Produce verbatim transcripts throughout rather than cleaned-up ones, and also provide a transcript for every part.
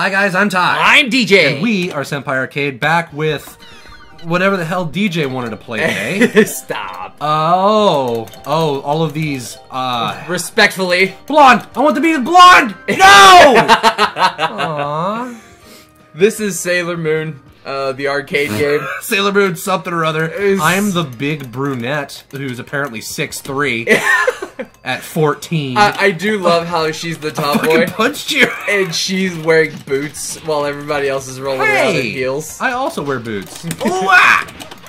Hi guys, I'm Ty. I'm D J. And we are Senpai Arcade, back with whatever the hell D J wanted to play today. Stop. Oh, oh, all of these. Uh, Respectfully. Blonde. I want to be blonde. No. Aww. This is Sailor Moon. Uh, the arcade game. Sailor Moon something or other. It's... I'm the big brunette who's apparently six three at fourteen. I, I do love how she's the top I boy. Punched you. And she's wearing boots while everybody else is rolling hey, around in heels. I also wear boots. Oh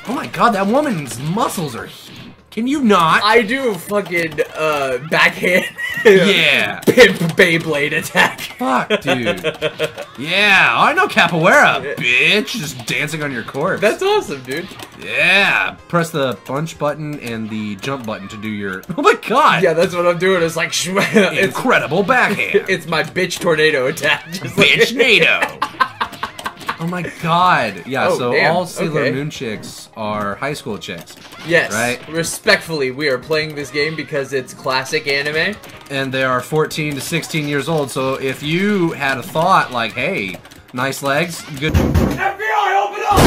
my god, that woman's muscles are... Can you not? I do a fucking uh, backhand. Yeah. Pimp Beyblade attack. Fuck, dude. Yeah, I know capoeira, yeah. bitch. Just dancing on your corpse. That's awesome, dude. Yeah. Press the punch button and the jump button to do your... Oh my god. Yeah, that's what I'm doing. It's like... It's, incredible backhand. It's my bitch tornado attack. Bitch-nado. Oh my god. Yeah, oh, so damn. all Sailor okay. Moon chicks are high school chicks. Yes. Right? Respectfully, we are playing this game because it's classic anime. And they are fourteen to sixteen years old, so if you had a thought like, hey, nice legs, good... F B I, open up!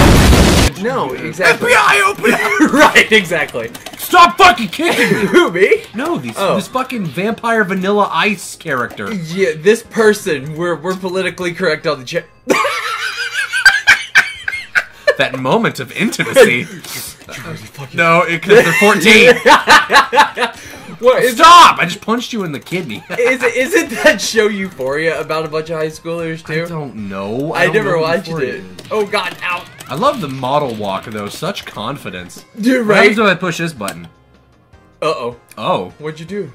No, exactly. F B I, open up! Right, exactly. Stop fucking kicking me! Who, me? No, these, oh. this fucking vampire Vanilla Ice character. Yeah, this person. We're, we're politically correct on the chat. That moment of intimacy. No, because they're fourteen. What, Stop! That, I just punched you in the kidney. is it, isn't that show Euphoria about a bunch of high schoolers too? I don't know. I, I don't never know watched Euphoria. it. Oh god, out. I love the model walk though. Such confidence. Dude, right? What happens when I push this button? Uh oh. Oh. What'd you do?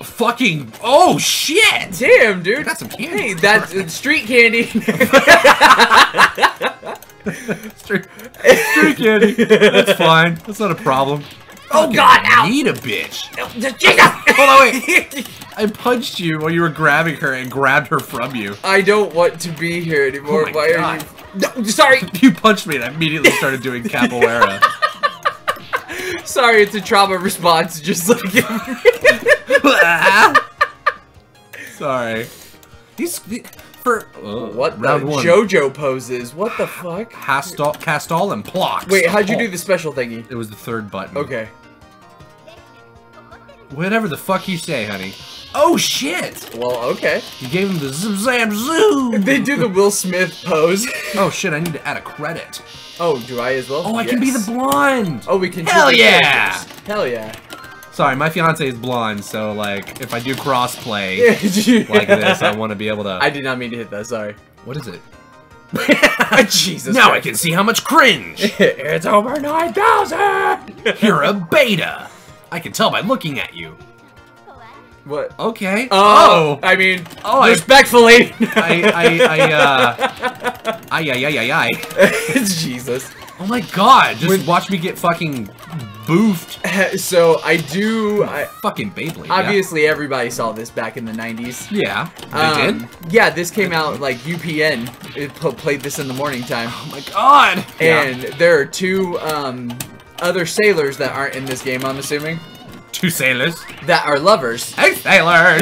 Fucking oh shit! Damn, dude, got some candy. Hey, that's uh, street candy. street, street candy. That's fine. That's not a problem. Oh Fucking god! Ow. Need a bitch. No, Jesus! Hold on, wait. I punched you while you were grabbing her and grabbed her from you. I don't want to be here anymore. Oh my Why god. are you? No, sorry. You punched me, and I immediately started doing capoeira. Sorry, it's a trauma response. Just like. Sorry. These, these for oh, what round the one. Jojo poses. What the fuck? Cast all, cast all and blocks. Wait, how'd you do the special thingy? It was the third button. Okay. Whatever the fuck you say, honey. Oh shit. Well, okay. You gave him the zip zap zoo. They do the Will Smith pose. Oh shit! I need to add a credit. Oh, do I as well? Oh, I yes. can be the blonde. Oh, we can. Hell yeah! Characters. Hell yeah! Sorry, my fiance is blonde, so like if I do crossplay yeah. like this, I want to be able to. I did not mean to hit that. Sorry. What is it? Jesus. Now Christ. I can see how much cringe. It's over nine thousand. You're a beta. I can tell by looking at you. What? Okay. Oh, oh. I mean, oh, respectfully. I, I, I, uh, I, I, I, I, I. It's Jesus. Oh my god! Just With watch me get fucking boofed. So I do. I, fucking Beyblade. Obviously, yeah. everybody saw this back in the nineties. Yeah, they um, did. Yeah, this came out like U P N. It played this in the morning time. Oh my god! And yeah. there are two um, other sailors that aren't in this game. I'm assuming. Two sailors that are lovers. Hey, sailors!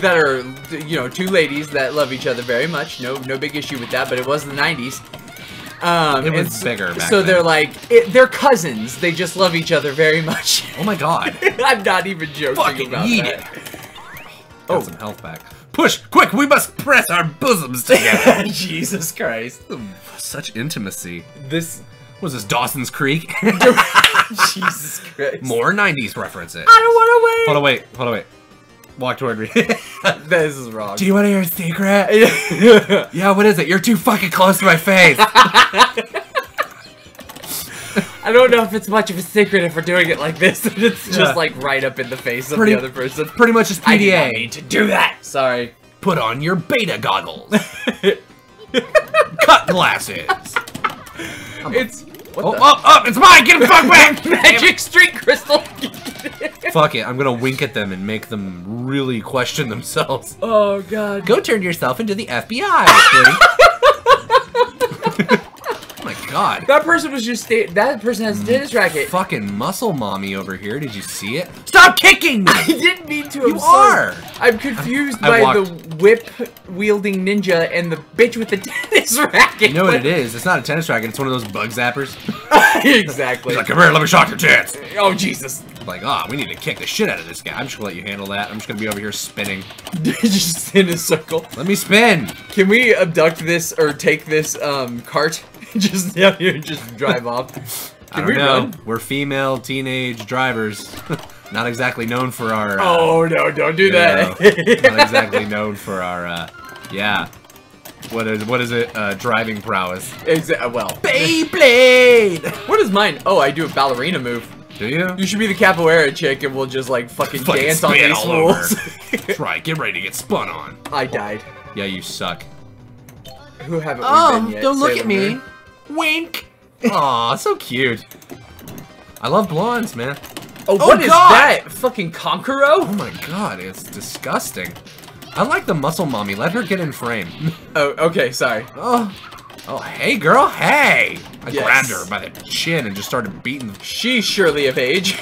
That are, you know, two ladies that love each other very much. No, no big issue with that. But it was the nineties. Um, it was bigger back So then. They're like, it, they're cousins. They just love each other very much. Oh my god. I'm not even joking Fucking about eat that. It. Oh. Got some health back. Push, quick, we must press our bosoms together. Jesus Christ. Such intimacy. This... Was this Dawson's Creek? Jesus Christ. More nineties references. I don't want to wait. Hold on, wait. Hold on, wait. Walk toward me. This is wrong. Do you want to hear a secret? Yeah, what is it? You're too fucking close to my face. I don't know if it's much of a secret if we're doing it like this. It's yeah. just like right up in the face pretty, of the other person. Pretty much is P D A. I did not mean to do that. Sorry. Put on your beta goggles. Cut glasses. It's... What oh, oh, oh, it's mine! Get him fuck back! Magic street crystal! Fuck it, I'm gonna wink at them and make them really question themselves. Oh, god. Go turn yourself into the F B I, buddy. Oh my God. That person was just sta that person has a tennis racket. Fucking muscle mommy over here. Did you see it? Stop kicking me! I didn't mean to. You are. I'm confused I, I by walked. the whip-wielding ninja and the bitch with the tennis racket. You know what it is? It's not a tennis racket. It's one of those bug zappers. Exactly. He's like, come here, let me shock your tits. Oh, Jesus. Like, ah, oh, we need to kick the shit out of this guy. I'm just gonna let you handle that. I'm just gonna be over here spinning. Just in a circle. Let me spin. Can we abduct this or take this um, cart? Just down here and just drive off. I don't we know. Run? We're female teenage drivers. Not exactly known for our. Uh, oh no! Don't do that. Know, not exactly known for our. Uh, yeah. What is what is it? Uh, driving prowess. Exactly. Well. Beyblade. What is mine? Oh, I do a ballerina move. Do you? You should be the capoeira chick, and we'll just like fucking, fucking dance on these rules. That's right. Get ready to get spun on. I died. Yeah, you suck. Who haven't oh, we been yet? Don't look Sailor at me. Moon? Wink. Aw, so cute. I love blondes, man. Oh, what oh, is God. that? Fucking Conquero? Oh my God, it's disgusting. I like the muscle mommy. Let her get in frame. Oh, okay, sorry. Oh. Oh, hey, girl, hey! I yes. grabbed her by the chin and just started beating. She's surely of age.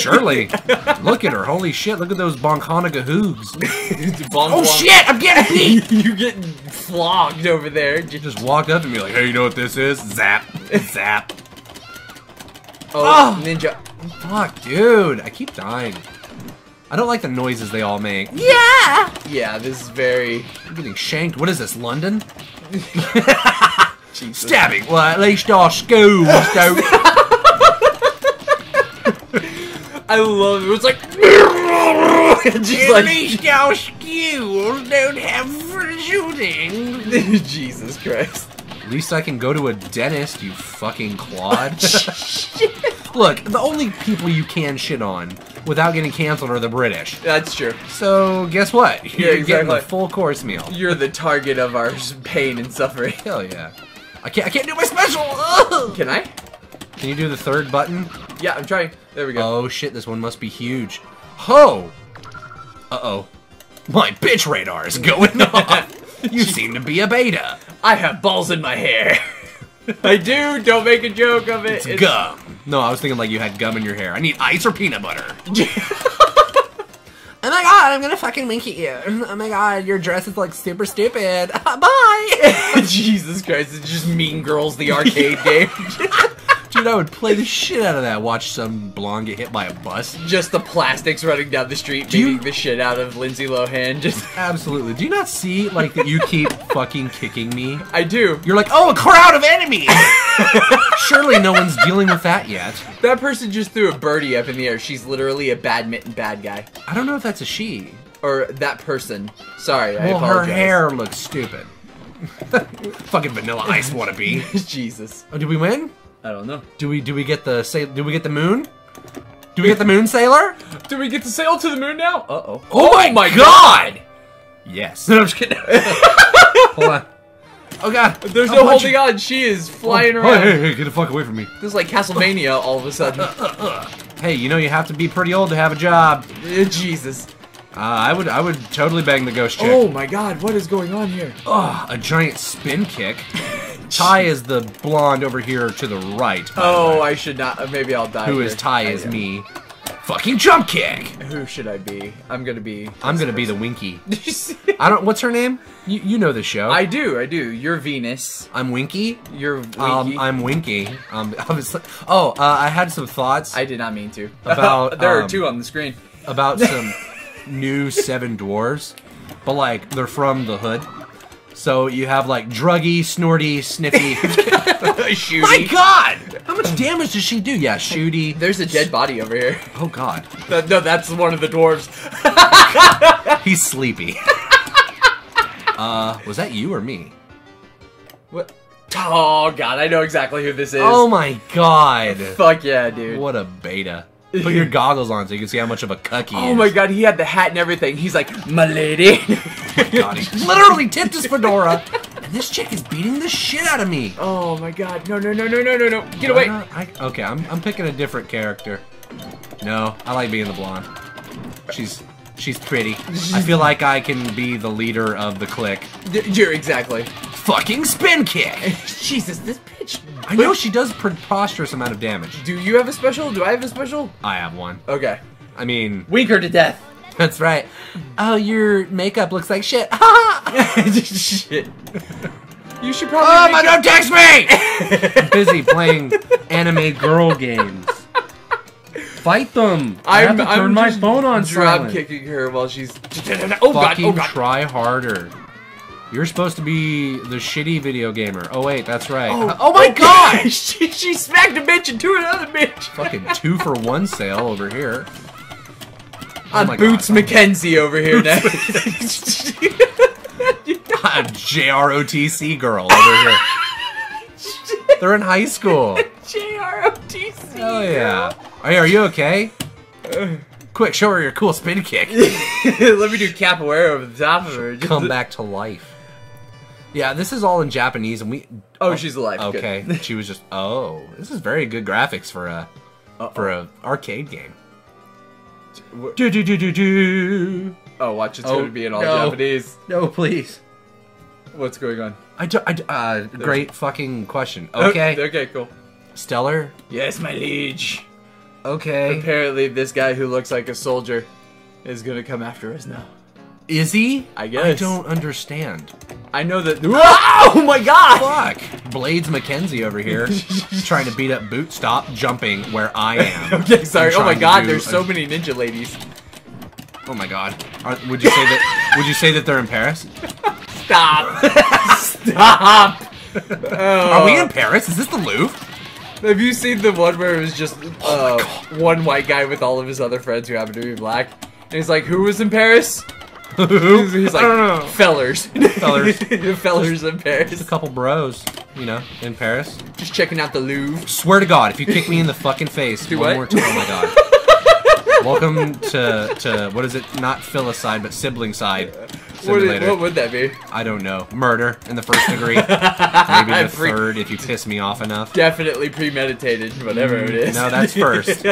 Surely? Look at her. Holy shit, look at those bonkanaga hooves. Bonk oh, shit, I'm getting beat! You're getting flogged over there. You just walked up to me like, hey, you know what this is? Zap. Zap. Oh, oh, ninja. Fuck, dude. I keep dying. I don't like the noises they all make. Yeah! Yeah, this is very... I'm getting shanked. What is this, London? Stabbing. Well, at least our school was dope. I love it. It was like, just like at least our schools don't have shooting. Jesus Christ. At least I can go to a dentist, you fucking clod. Look, the only people you can shit on without getting canceled are the British. That's true. So, guess what? You're yeah, exactly. getting a full course meal. You're the target of our pain and suffering. Hell yeah. I can't, I can't do my special! Ugh. Can I? Can you do the third button? Yeah, I'm trying. There we go. Oh shit, this one must be huge. Ho! Uh-oh. My bitch radar is going off. You seem to be a beta. I have balls in my hair. I do. Don't make a joke of it. It's, it's gum. No, I was thinking like you had gum in your hair. I need ice or peanut butter. Oh my God, I'm gonna fucking wink at you. Oh my God, your dress is like super stupid. Bye. Jesus Christ, it's just Mean Girls, the arcade game. Dude, I would play the shit out of that. Watch some blonde get hit by a bus. Just the plastics running down the street, do beating you... the shit out of Lindsay Lohan. Just absolutely. Do you not see like that? You keep fucking kicking me. I do. You're like, oh, a crowd of enemies. Surely no one's dealing with that yet. That person just threw a birdie up in the air. She's literally a badminton bad guy. I don't know if that's a she or that person. Sorry, well, I apologize. Her hair looks stupid. Fucking Vanilla Ice wannabe. Jesus. Oh, did we win? I don't know. Do we do we get the sail? Do we get the moon? Do we get the moon sailor? Do we get to sail to the moon now? Uh oh. Oh, oh my, my God. God! Yes. No, I'm just kidding. Hold on. Oh God. There's oh, no holding on. She is flying oh, around. Hey, hey, hey, get the fuck away from me. This is like Castlevania all of a sudden. Uh, uh, uh. Hey, you know you have to be pretty old to have a job. Uh, Jesus. Uh, I would I would totally bang the ghost chick. Oh my God! What is going on here? Oh, a giant spin kick. Ty is the blonde over here to the right. Oh, the I should not. Maybe I'll die. Who here. is Ty? Is oh, yeah. me? Fucking jump kick. Who should I be? I'm gonna be. I'm gonna person. be the Winky. I don't. What's her name? You you know the show. I do. I do. You're Venus. I'm Winky. You're. Winky. Um, I'm Winky. Um, obviously. Oh, uh, I had some thoughts. I did not mean to. About there um, are two on the screen. About some new Seven Dwarves, but like they're from the hood. So you have like druggy, snorty, sniffy. Shooty. My God! How much damage does she do? Yeah, shooty. There's a dead body over here. Oh God. No, no that's one of the dwarves. He's sleepy. uh, was that you or me? What? Oh God, I know exactly who this is. Oh my God. Fuck yeah, dude. What a beta. Put your goggles on so you can see how much of a cuck he is. Oh my God, he had the hat and everything. He's like, my lady. Oh my God, he literally tipped his fedora. And this chick is beating the shit out of me. Oh my God, no, no, no, no, no, no, no. Get away. Uh, I, okay, I'm, I'm picking a different character. No, I like being the blonde. She's she's pretty. I feel like I can be the leader of the clique. You're exactly. Fucking spin kick. Jesus, this bitch. I but know she does preposterous amount of damage. Do you have a special? Do I have a special? I have one. Okay. I mean... Wink her to death. That's right. Oh, your makeup looks like shit. Shit. You should probably... Oh, my, don't text me! Busy playing anime girl games. Fight them! I I'm, have to I'm turn my phone on silent. Drop kicking her while she's... Oh, God. Fucking oh, God. Try harder. You're supposed to be the shitty video gamer. Oh, wait, that's right. Oh, uh, oh my oh God! God. she, she smacked a bitch into another bitch! Fucking two for one sale over here. Oh I'm Boots God. McKenzie over here now. I'm J R O T C girl over here. They're in high school. J R O T C. Oh, yeah. Hey, are you okay? Quick, show her your cool spin kick. Let me do capoeira over the top of her. She'll come back to life. Yeah, this is all in Japanese, and we. Oh, oh she's alive. Okay, good. She was just. Oh, this is very good graphics for a uh -oh. for a arcade game. Do do do do do. Oh, watch it's oh, going to be in all no. Japanese. No, please. What's going on? I, do, I do, uh, great fucking question. Okay. Oh, okay, cool. Stellar. Yes, my liege. Okay. Apparently, this guy who looks like a soldier is gonna come after us now. Is he? I guess. I don't understand. I know that. Oh my God! Fuck! Blades McKenzie over here, trying to beat up Boot. Stop jumping where I am. Okay, sorry. Oh my God! There's a... so many ninja ladies. Oh my God! Are, would you say that? Would you say that they're in Paris? Stop! Stop! Oh. Are we in Paris? Is this the Louvre? Have you seen the one where it was just uh, one white guy with all of his other friends who happen to be black? And he's like, who was in Paris? Who? He's, he's like, I don't know. Fellers. Fellers. Fellers in Paris. Just a couple bros, you know, in Paris. Just checking out the Louvre. Swear to God, if you kick me in the fucking face Do one what? more time, oh my God. Welcome to, to, what is it? Not filicide, but sibling side. Yeah. What, is, what would that be? I don't know. Murder in the first degree. Maybe the third if you piss me off enough. Definitely premeditated, whatever mm, it is. No, that's first.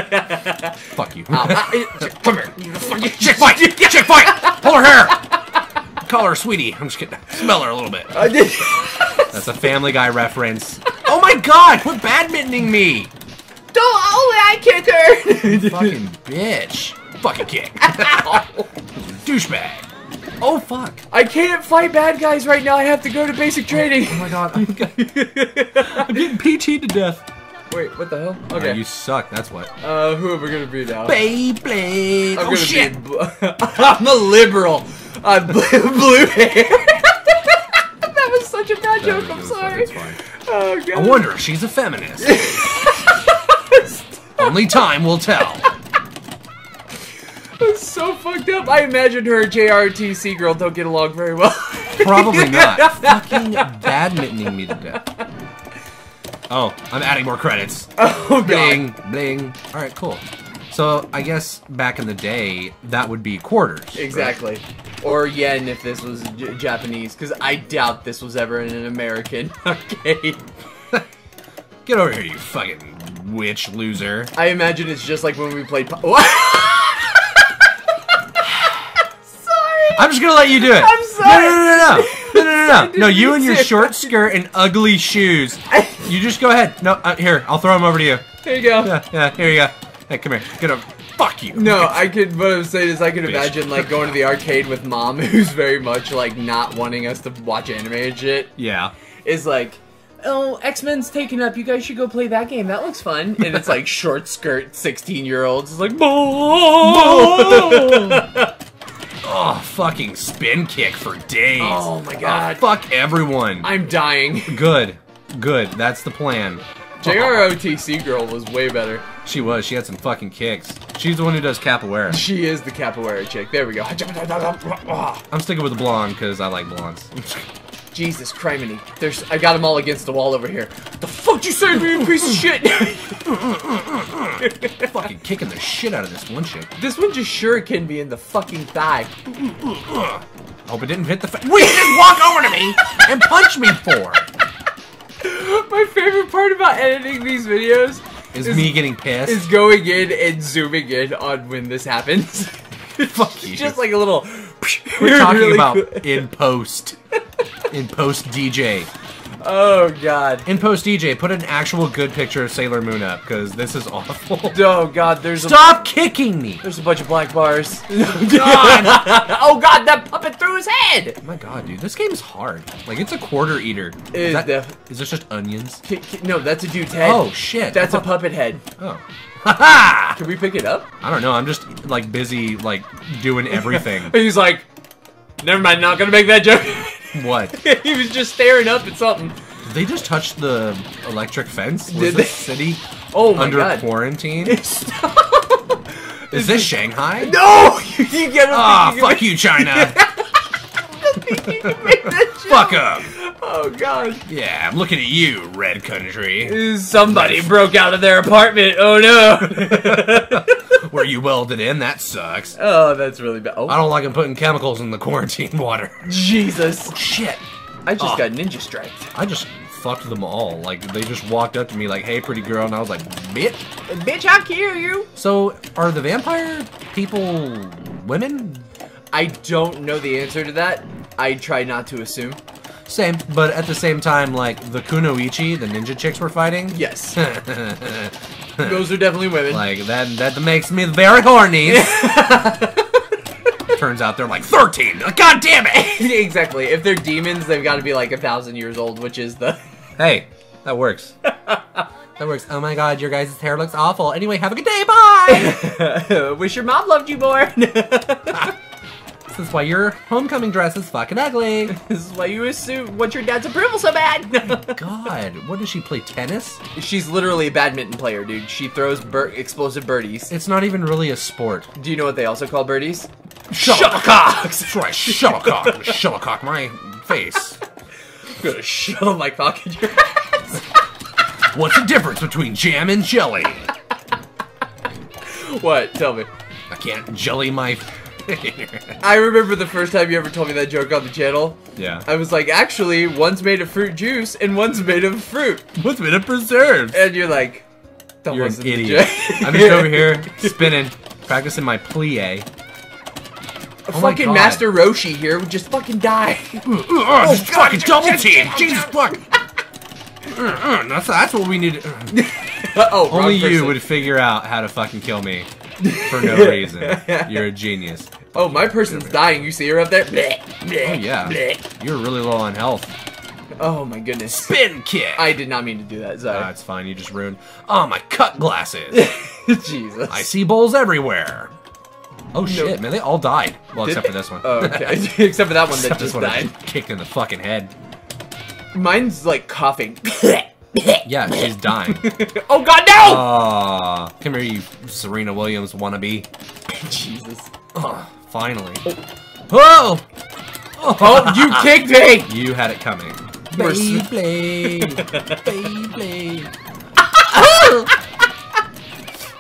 Fuck you. Uh, come here. Chick fight! Chick fight! Pull her hair! Call her sweetie. I'm just kidding. Smell her a little bit. That's a Family Guy reference. Oh my God! Quit badmintoning me! Don't only I kick her! Fucking bitch. Fucking kick. Douchebag. Oh fuck! I can't fight bad guys right now. I have to go to basic training. Oh, oh my God! I'm, I'm getting P T'd to death. Wait, what the hell? Okay, oh, you suck. That's what. Uh, who am I gonna be now? Beyblade. Oh shit! I'm a liberal. I'm blue, blue hair. That was such a bad joke. I'm sorry. Fine. Oh God. I wonder if she's a feminist. Only time will tell. That's so fucked up. I imagine her and J R T C girl don't get along very well. Probably not. Fucking badmintoning me to death. Oh, I'm adding more credits. Oh, bling, God. Bling. All right, cool. So I guess back in the day, that would be quarters. Exactly. Right? Or yen if this was J Japanese, because I doubt this was ever in an American. Okay. Get over here, you fucking witch loser. I imagine it's just like when we played... I'm just gonna let you do it. I'm sorry. No, no, no, no, no, no, no, no. No, you and your short skirt and ugly shoes. You just go ahead. No, uh, here, I'll throw them over to you. There you go. Yeah, yeah, here you go. Hey, come here. Get up. Fuck you. No, I could. What I'm saying is, I could imagine like going to the arcade with mom, who's very much like not wanting us to watch anime and shit. Yeah. Is like, oh, X-Men's taken up. You guys should go play that game. That looks fun. And it's like short skirt, sixteen year olds. It's like, Mo. Oh, fucking spin kick for days. Oh my God. Oh, fuck everyone. I'm dying. Good. Good. That's the plan. J R O T C girl was way better. She was. She had some fucking kicks. She's the one who does capoeira. She is the capoeira chick. There we go. I'm sticking with the blonde because I like blondes. Jesus criminy. There's, I got them all against the wall over here. The fuck you say to me, you piece of shit? Fucking kicking the shit out of this one shit. This one just sure can be in the fucking thigh. Hope it didn't hit the fa- What you just walk over to me and punch me for? My favorite part about editing these videos is, is me getting pissed. Is going in and zooming in on when this happens. Fuck you. Just like a little... We're talking really about cool. in post. In post D J. Oh, God. In post D J, put an actual good picture of Sailor Moon up, because this is awful. Oh, God, there's a- Stop kicking me! There's a bunch of black bars. Oh, God! Oh, God, that puppet threw his head! Oh, my God, dude, this game's hard. Like, it's a quarter eater. Is, is, that, def is this just onions? K k no, that's a dude's head. Oh, shit. That's a puppet head. Oh. Ha-ha! Can we pick it up? I don't know, I'm just, like, busy, like, doing everything. He's like, never mind, not gonna make that joke. What? He was just staring up at something. Did they just touch the electric fence? Was Did the city oh my under God. quarantine? Is this Shanghai? No! You, you get Ah, oh, fuck you, China! You can make that joke. Fuck up! Oh, God. Yeah, I'm looking at you, Red Country. Somebody Red. broke out of their apartment. Oh, no. Were you welded in? That sucks. Oh, that's really bad. Oh. I don't like him putting chemicals in the quarantine water. Jesus. Oh, shit. I just oh. got ninja striked. I just fucked them all. Like, they just walked up to me like, hey, pretty girl. And I was like, bitch. Bitch, I kill you. So, are the vampire people women? I don't know the answer to that. I try not to assume. Same, but at the same time, like, the kunoichi, the ninja chicks were fighting. Yes. Those are definitely women. Like, that that makes me very horny. Turns out they're like thirteen. God damn it. Exactly. If they're demons, they've got to be like a thousand years old, which is the... Hey, that works. That works. Oh my God, your guys' hair looks awful. Anyway, have a good day. Bye. Wish your mom loved you more. This is why your homecoming dress is fucking ugly. This is why you assume want your dad's approval so bad. Oh God, what does she play, tennis? She's literally a badminton player, dude. She throws bir explosive birdies. It's not even really a sport. Do you know what they also call birdies? Shuttlecocks. That's right, shuttlecock. Shuttlecock my face. I'm gonna shuttle my cock in your ass. What's the difference between jam and jelly? What? Tell me. I can't jelly my... I remember the first time you ever told me that joke on the channel. Yeah. I was like, actually, one's made of fruit juice and one's made of fruit. One's made of preserves. And you're like, that you're wasn't an idiot. The joke. I'm just over here spinning, practicing my plie. A oh fucking Master Roshi here would just fucking die. Uh, uh, uh, oh, just God, fucking double team. Jesus fuck. uh, uh, that's, that's what we need. Uh, uh oh, only you would figure out how to fucking kill me. For no reason. You're a genius. Oh, my person's dying. You see her up there? Oh, yeah. You're really low on health. Oh, my goodness. Spin kick! I did not mean to do that, sorry. No, it's fine. You just ruined... Oh, my cut glasses. Jesus. I see bowls everywhere. Oh, shit, nope. Man. They all died. Well, did except they? for this one. Oh, okay. Except for that one that except just one died. Just kicked in the fucking head. Mine's, like, coughing. Yeah, she's dying. Oh God, no! Uh, come here, you Serena Williams wannabe. Jesus. Uh, finally. Oh! Oh, oh you kicked me! You had it coming. Beyblade. Beyblade.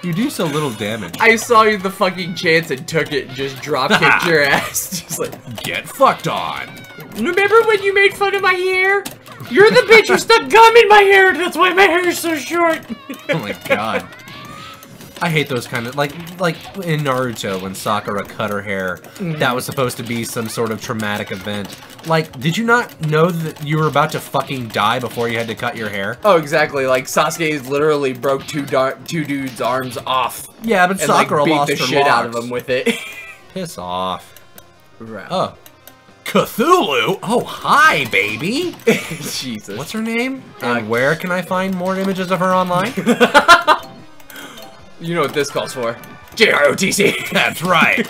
You do so little damage. I saw you the fucking chance and took it and just drop kicked your ass. Just like, get fucked on. Remember when you made fun of my hair? You're the bitch who stuck gum in my hair, that's why my hair is so short! Oh my God. I hate those kind of, like, like in Naruto when Sakura cut her hair, mm-hmm. That was supposed to be some sort of traumatic event. Like, did you not know that you were about to fucking die before you had to cut your hair? Oh, exactly. Like, Sasuke literally broke two two dudes' arms off. Yeah, but and, Sakura like, beat lost the her shit locks. out of them with it. Piss off. Right. Oh. Cthulhu? Oh, hi, baby. Jesus. What's her name? And uh, where can I find more images of her online? You know what this calls for. J R O T C. That's right.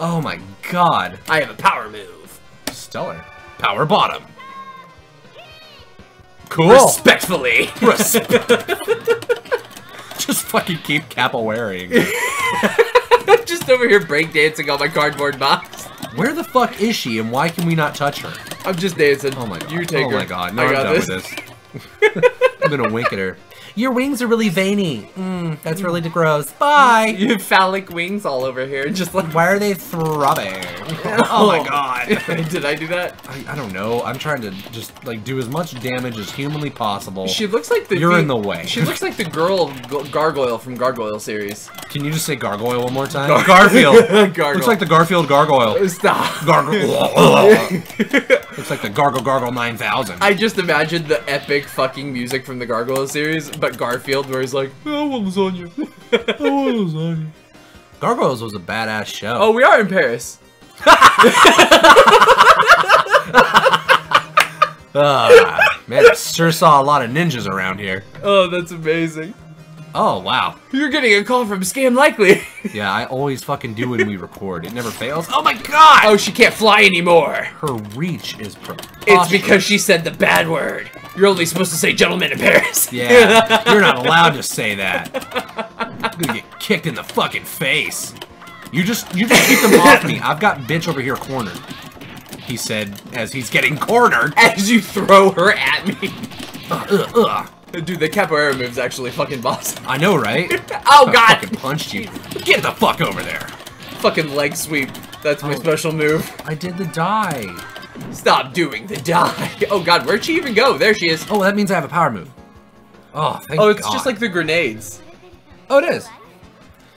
Oh, my God. I have a power move. Stellar. Power bottom. Cool. Respectfully. Respe Just fucking keep capoeiraing. Just over here breakdancing on my cardboard box. Where the fuck is she, and why can we not touch her? I'm just dancing. Oh my God. You take her. Oh my God. No, I got I'm done this. with this. I'm gonna wink at her. Your wings are really veiny. Mm, that's really gross. Bye. You have phallic wings all over here. Just like. Why are they throbbing? Oh my God. Did I do that? I, I don't know. I'm trying to just like do as much damage as humanly possible. She looks like the. You're the, in the way. She looks like the girl gargoyle from Gargoyle series. Can you just say gargoyle one more time? Gar Garfield. Gargoyle. Looks like the Garfield gargoyle. Stop. Gargoyle. Looks like the Gargle Gargle nine thousand. I just imagined the epic fucking music from the Gargoyles series, but Garfield, where he's like, I want lasagna. I want lasagna. Gargoyles was a badass show. Oh, we are in Paris. uh, man, I sure saw a lot of ninjas around here. Oh, that's amazing. Oh, wow. You're getting a call from Scam Likely. Yeah, I always fucking do when we record. It never fails. Oh my god! Oh, she can't fly anymore. Her reach is preposterous. It's because she said the bad word. You're only supposed to say gentleman in Paris. Yeah, you're not allowed to say that. I'm gonna get kicked in the fucking face. You just, you just keep them off me. I've got bitch over here cornered. He said as he's getting cornered. As you throw her at me. Ugh, ugh, ugh. Dude, the capoeira move's actually fucking boss. I know, right? Oh, I God! I fucking punched you. Get the fuck over there. Fucking leg sweep. That's my oh, special move. I did the die. Stop doing the die. Oh, God, where'd she even go? There she is. Oh, that means I have a power move. Oh, thank God. Oh, it's God. Just like the grenades. Oh, it is.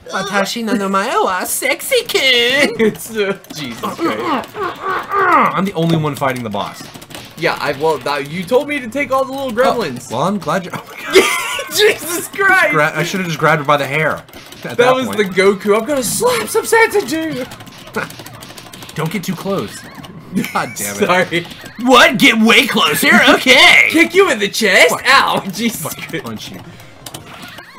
Watashi no namae wa sexy kin. It's, uh, Jesus Christ. I'm the only one fighting the boss. Yeah, I well, you told me to take all the little gremlins. Oh, well, I'm glad you. Oh my God. Jesus Christ! Gra I should have just grabbed her by the hair. At that, that was point. The Goku. I'm gonna slap some Santa Jew. Don't get too close. God damn it! Sorry. What? Get way closer. Okay. Kick you in the chest. Fuck. Ow! Jesus Christ. Punch you.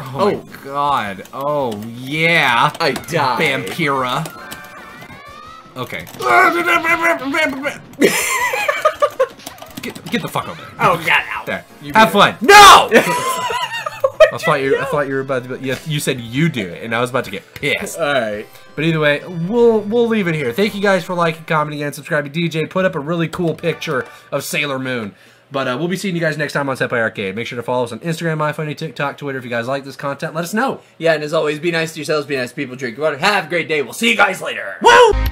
Oh, oh my God. Oh yeah. I died. Vampira. Okay. Get, get the fuck over there. Oh, God. Ow. There. Have fun. It. No! I thought you, you I thought you were about to... Yeah, you said you do it, and I was about to get pissed. All right. But either way, we'll, we'll leave it here. Thank you guys for liking, commenting, and subscribing. D J put up a really cool picture of Sailor Moon. But uh, we'll be seeing you guys next time on Senpai Arcade. Make sure to follow us on Instagram, iFunny, TikTok, Twitter. If you guys like this content, let us know. Yeah, and as always, be nice to yourselves, be nice to people, drink water. Have a great day. We'll see you guys later. Woo!